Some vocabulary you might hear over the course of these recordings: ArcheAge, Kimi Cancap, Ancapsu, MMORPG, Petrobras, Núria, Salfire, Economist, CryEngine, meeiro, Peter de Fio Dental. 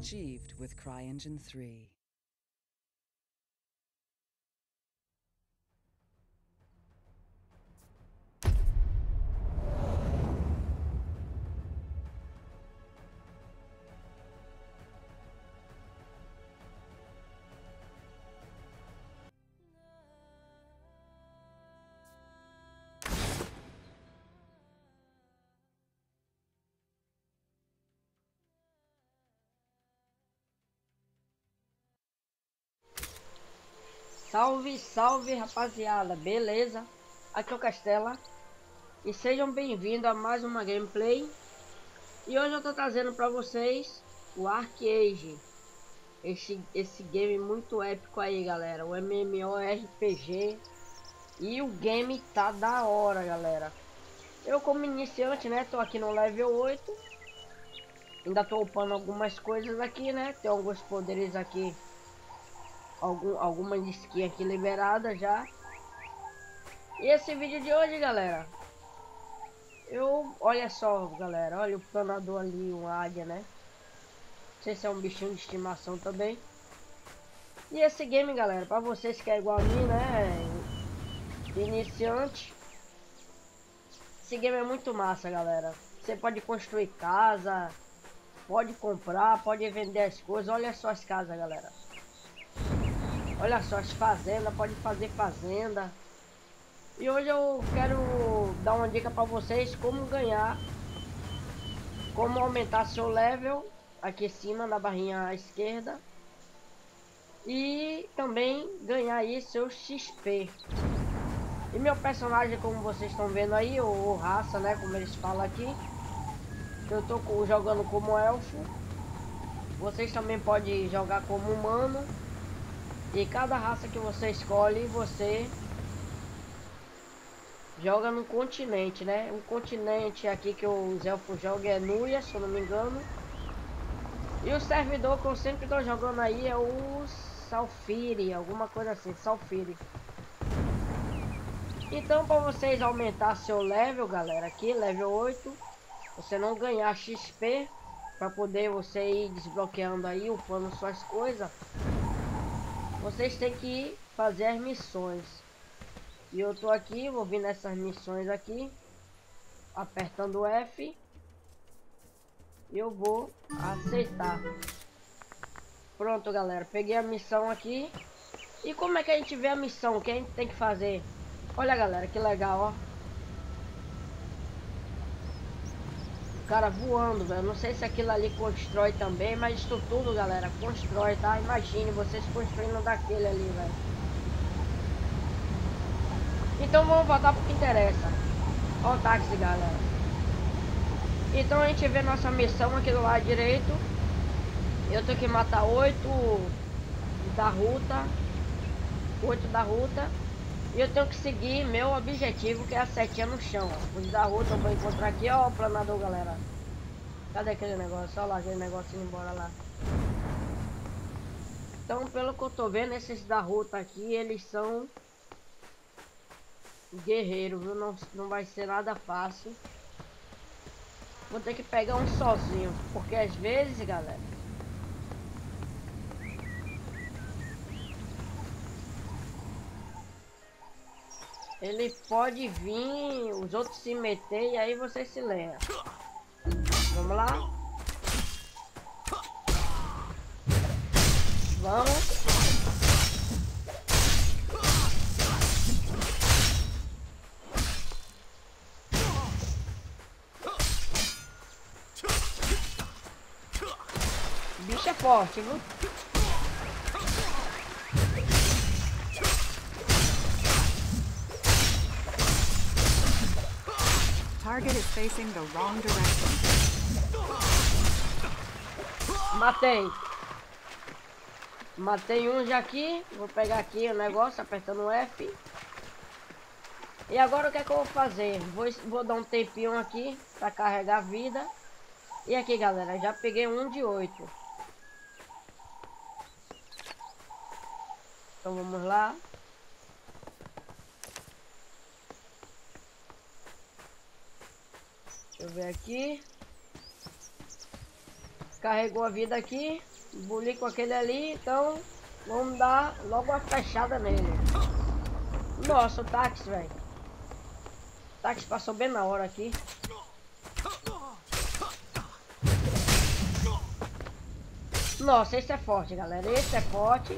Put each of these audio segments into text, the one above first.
Achieved with CryEngine 3. Salve, salve rapaziada, beleza? Aqui é o Castela e sejam bem-vindos a mais uma gameplay. E hoje eu tô trazendo pra vocês o ArcheAge, esse game muito épico aí, galera. O MMORPG. E o game tá da hora, galera. Eu, como iniciante, né, tô aqui no level 8. Ainda tô upando algumas coisas aqui, né? Tem alguns poderes aqui, alguma skin aqui liberada já. E esse vídeo de hoje, galera, olha só, galera, olha o planador ali, um águia, né? Não sei se é um bichinho de estimação também. E esse game, galera, pra vocês que é igual a mim, né, iniciante, esse game é muito massa, galera. Você pode construir casa, pode comprar, pode vender as coisas. Olha só as casas, galera. Olha só, as fazendas, pode fazer fazenda. E hoje eu quero dar uma dica pra vocês como ganhar, como aumentar seu level aqui em cima na barrinha esquerda. E também ganhar aí seu XP. E meu personagem, como vocês estão vendo aí, ou raça, né, como eles falam aqui, eu tô jogando como elfo. Vocês também podem jogar como humano. E cada raça que você escolhe, você joga no continente, né? O continente aqui que os elfos jogam é Núria, se eu não me engano. E o servidor que eu sempre tô jogando aí é o Salfire, alguma coisa assim, Salfire. Então, para vocês aumentar seu level, galera, aqui, level 8, você não ganhar XP, para poder você ir desbloqueando aí, upando suas coisas, vocês têm que fazer as missões. E eu tô aqui, vou vir nessas missões aqui, apertando F. E eu vou aceitar. Pronto, galera, peguei a missão aqui. E como é que a gente vê a missão? O que a gente tem que fazer? Olha, galera, que legal, ó. O cara voando, velho. Não sei se aquilo ali constrói também, mas isso tudo, galera, constrói, tá? Imagine vocês construindo daquele ali, velho. Então vamos voltar pro que interessa. Ó o táxi, galera. Então a gente vê nossa missão aqui do lado direito. Eu tenho que matar 8 da ruta. E eu tenho que seguir meu objetivo, que é a setinha no chão. Os da ruta eu vou encontrar aqui, ó, o planador, galera. Cadê aquele negócio? Olha lá, aquele negócio indo embora lá. Então, pelo que eu tô vendo, esses da ruta aqui, eles são guerreiros, viu? Não vai ser nada fácil. Vou ter que pegar um sozinho, porque às vezes, galera, ele pode vir, os outros se meter e aí você se lembra. Vamos lá. Vamos. O bicho é forte, viu? Facing the wrong direction. Matei um já aqui. Vou pegar aqui o negócio apertando F. E agora o que é que eu vou fazer? Vou dar um tempinho aqui para carregar a vida. E aqui, galera, já peguei um de 8. Então vamos lá. Deixa eu ver aqui. Carregou a vida aqui, boli com aquele ali, então vamos dar logo uma fechada nele. Nossa, o táxi, velho. O táxi passou bem na hora aqui. Nossa, esse é forte, galera. Esse é forte.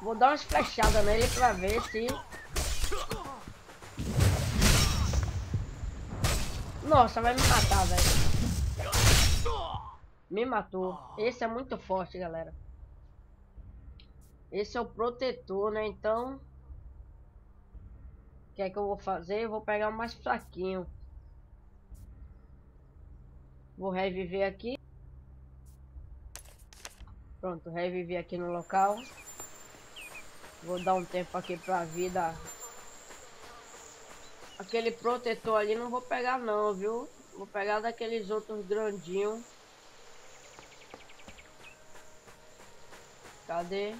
Vou dar umas flechadas nele pra ver se... Nossa, vai me matar, velho. Me matou. Esse é muito forte, galera. Esse é o protetor, né? Então... o que é que eu vou fazer? Eu vou pegar o mais fraquinho. Vou reviver aqui. Pronto, revivi aqui no local. Vou dar um tempo aqui pra vida. Aquele protetor ali não vou pegar não, viu? Vou pegar daqueles outros grandinhos. Cadê?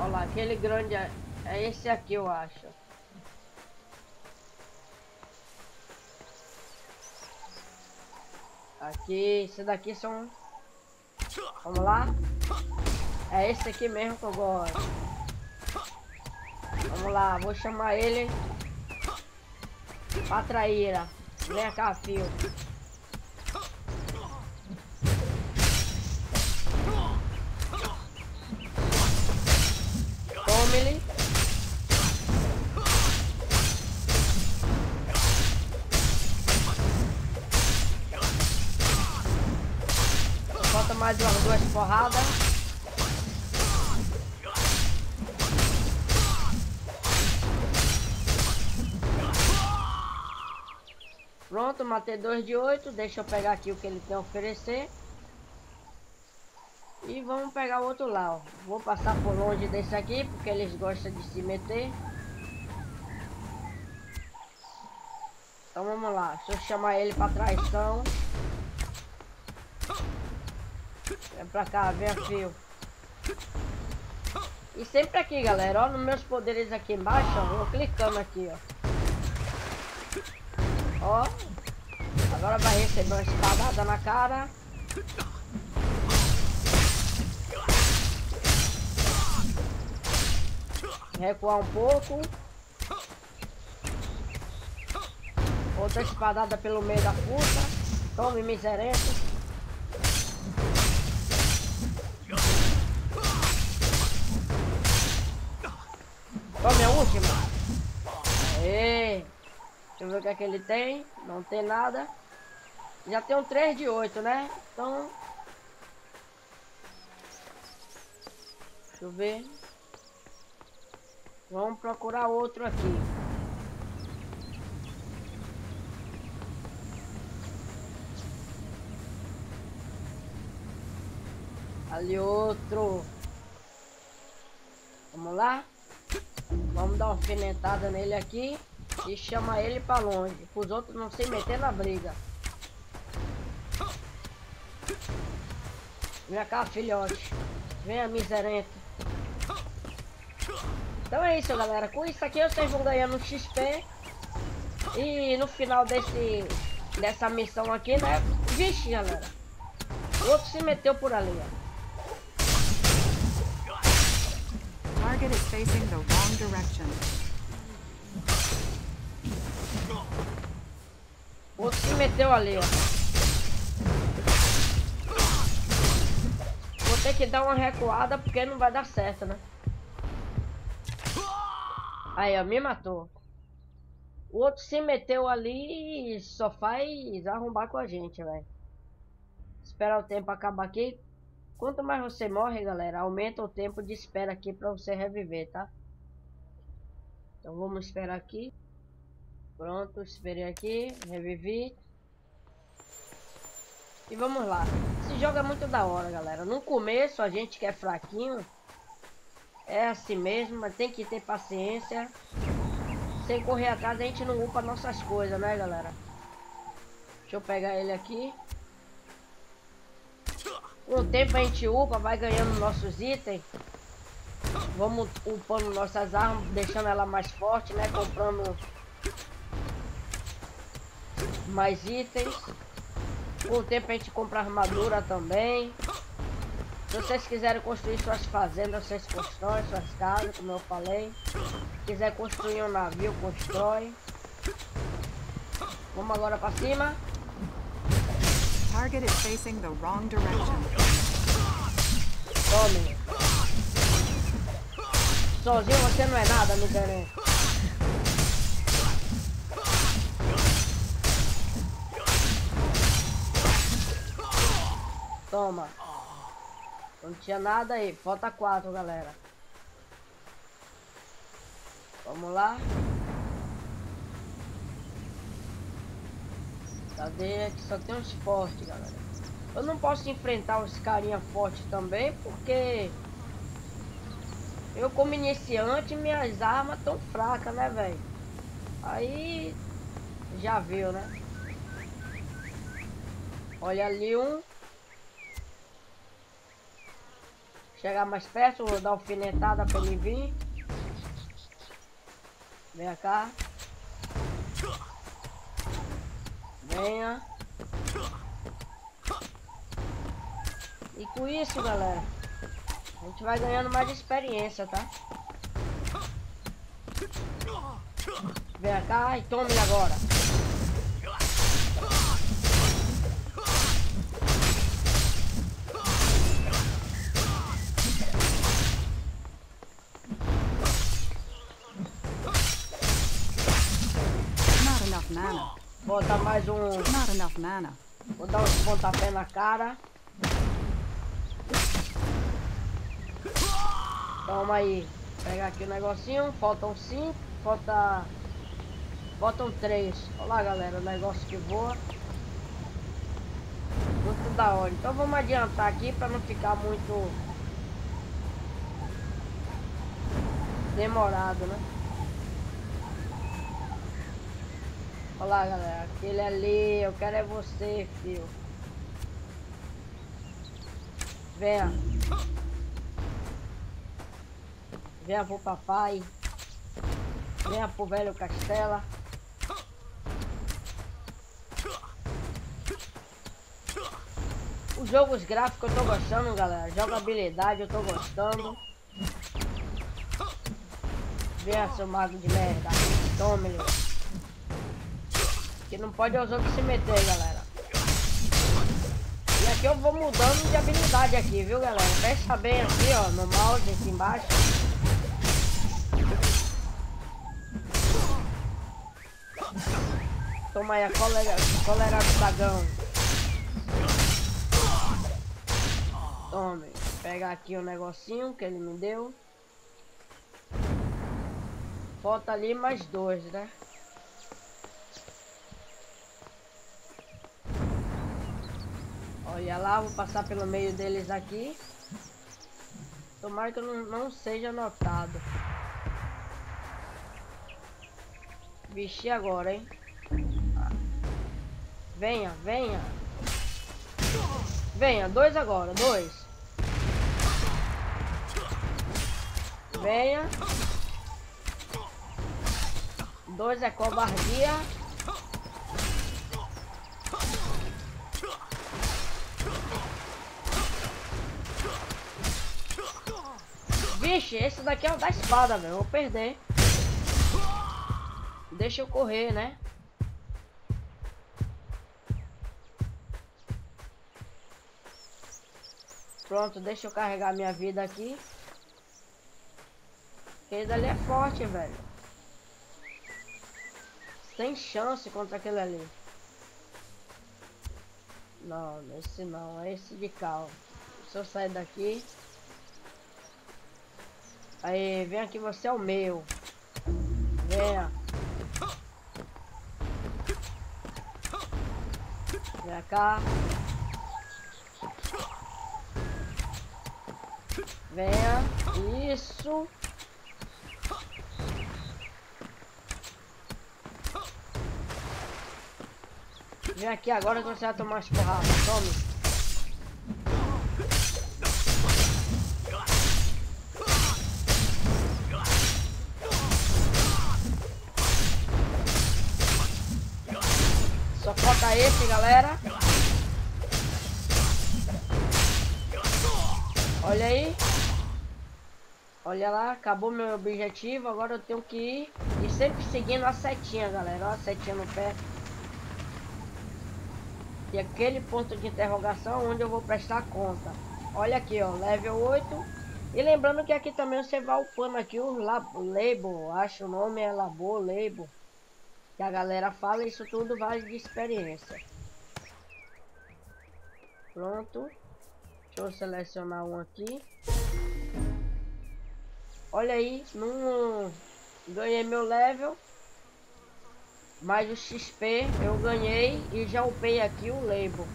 Olha lá, aquele grande é esse aqui, eu acho. Aqui, esse daqui são... Vamos lá. É esse aqui mesmo que eu gosto. Vamos lá, vou chamar ele pra traíra. Vem cá, filho. Tome-lhe. Falta mais umas duas porradas. Pronto, matei 2 de 8. Deixa eu pegar aqui o que ele tem a oferecer. E vamos pegar o outro lá, ó. Vou passar por longe desse aqui, porque eles gostam de se meter. Então vamos lá. Deixa eu chamar ele pra traição. Vem pra cá, vem, fio. E sempre aqui, galera, ó, nos meus poderes aqui embaixo, ó, vou clicando aqui, ó. Ó, agora vai receber uma espadada na cara. Recuar um pouco. Outra espadada pelo meio da puta. Tome, miserento. Tome a última. Aê. Deixa eu ver o que é que ele tem. Não tem nada. Já tem um 3 de 8, né? Então... deixa eu ver. Vamos procurar outro aqui. Ali outro. Vamos lá. Vamos dar uma alfinetada nele aqui. E chama ele pra longe, pros outros não se meter na briga. Vem cá, filhote. Venha, miserento. Então é isso, galera. Com isso aqui vocês vão ganhando XP. E no final dessa missão aqui, né? Vixe, galera. O outro se meteu por ali, ó. Target is facing the wrong direction. O outro se meteu ali, ó. Vou ter que dar uma recuada porque não vai dar certo, né? Aí, ó, me matou. O outro se meteu ali e só faz arrombar com a gente, velho. Esperar o tempo acabar aqui. Quanto mais você morre, galera, aumenta o tempo de espera aqui pra você reviver, tá? Então vamos esperar aqui. Pronto, esperei aqui, revivi. E vamos lá. Esse jogo é muito da hora, galera. No começo a gente que é fraquinho é assim mesmo, mas tem que ter paciência. Sem correr atrás a gente não upa nossas coisas, né, galera? Deixa eu pegar ele aqui. Com o tempo a gente upa, vai ganhando nossos itens. Vamos upando nossas armas, deixando ela mais forte, né? Comprando mais itens. Com o tempo a gente compra armadura também. Se vocês quiserem construir suas fazendas, vocês constroem suas casas, como eu falei. Se quiser construir um navio, constrói. Vamos agora pra cima. Target is facing the wrong direction. Tome. Sozinho você não é nada, amigão. Toma. Não tinha nada aí, falta 4, galera. Vamos lá. Cadê? Aqui só tem uns fortes, galera. Eu não posso enfrentar os carinha forte também, porque eu como iniciante, minhas armas tão fracas, né, velho? Aí já viu, né? Olha ali um. Chegar mais perto, vou dar alfinetada pra ele vir. Vem cá. Venha. E com isso, galera, a gente vai ganhando mais experiência, tá? Vem cá e tome agora. Vou botar mais um. Vou dar uns pontapés na cara. Toma aí. Pegar aqui o negocinho. Faltam 5. Faltam 3. Olha lá, galera. O negócio que voa. Muito da hora. Então vamos adiantar aqui pra não ficar muito demorado, né? Olha lá, galera, aquele ali, eu quero é você, filho. Venha. Venha pro papai. Venha pro velho Castela. Os jogos gráficos eu tô gostando, galera. Jogabilidade eu tô gostando. Venha, seu mago de merda. Tome ele. Que não pode os outros se meter, galera. E aqui eu vou mudando de habilidade aqui, viu, galera? Fecha bem aqui, ó, no mouse aqui embaixo. Toma aí a cólera do dragão. Tome. Pegar aqui o negocinho que ele me deu. Falta ali mais 2, né? Olha lá, vou passar pelo meio deles aqui. Tomara que eu não seja notado. Vixe, agora, hein? Venha, venha. Venha, 2 agora, 2. Venha. 2 é covardia. Vixe, esse daqui é o da espada, velho. Vou perder. Deixa eu correr, né? Pronto, deixa eu carregar minha vida aqui. Aquele dali é forte, velho. Sem chance contra aquele ali. Não, esse não. É esse de cal. Se eu sair daqui... Aí, vem aqui, você é o meu. Venha. Vem cá. Venha. Isso. Vem aqui agora que você vai tomar as porradas. Tome. Só falta esse, galera. Olha aí. Olha lá, acabou meu objetivo. Agora eu tenho que ir. E sempre seguindo a setinha, galera. Ó, a setinha no pé. E aquele ponto de interrogação onde eu vou prestar conta. Olha aqui, ó. Level 8. E lembrando que aqui também você vai upando aqui o label. Acho o nome é label. Que a galera fala, isso tudo vale de experiência. Pronto. Deixa eu selecionar um aqui. Olha aí, ganhei meu level. Mais o XP eu ganhei e já upei aqui o label.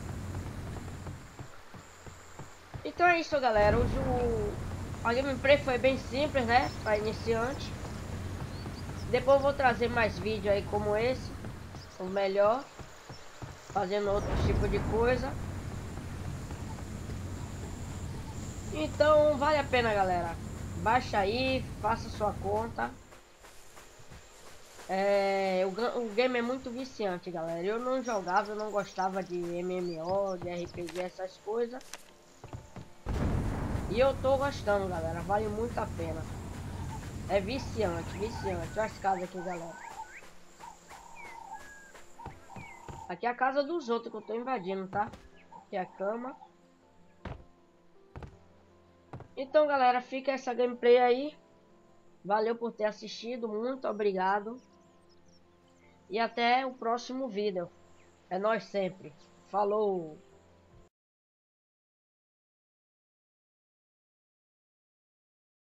Então é isso, galera. Hoje a gameplay foi bem simples, né? Para iniciante. Depois eu vou trazer mais vídeo aí como esse, ou melhor, fazendo outro tipo de coisa. Então vale a pena, galera. Baixa aí, faça sua conta. O game é muito viciante, galera. Eu não jogava, eu não gostava de MMO, de RPG, essas coisas. E eu tô gostando, galera. Vale muito a pena. É viciante, viciante. Olha as casas aqui, galera. Aqui é a casa dos outros que eu tô invadindo, tá? Aqui é a cama. Então, galera, fica essa gameplay aí. Valeu por ter assistido. Muito obrigado. E até o próximo vídeo. É nóis sempre. Falou!